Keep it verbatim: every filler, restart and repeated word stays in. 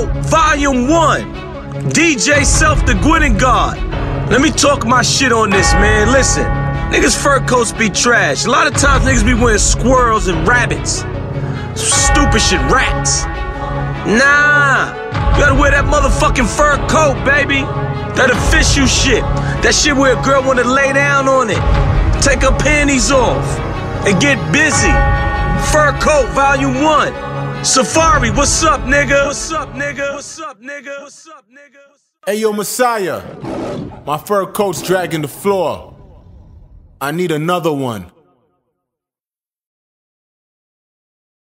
Guilt Volume one, D J Self the Gwynn God. Let me talk my shit on this, man. Listen, niggas fur coats be trash. A lot of times niggas be wearing squirrels and rabbits. Stupid shit, rats. Nah, you gotta wear that motherfucking fur coat, baby. That official shit. That shit where a girl wanna lay down on it, take her panties off, and get busy. Fur Coat Volume one. Safaree, what's up, nigga? What's up, nigga? What's up, nigga? What's up, nigga? Hey, yo, Messiah. My fur coat's dragging the floor. I need another one.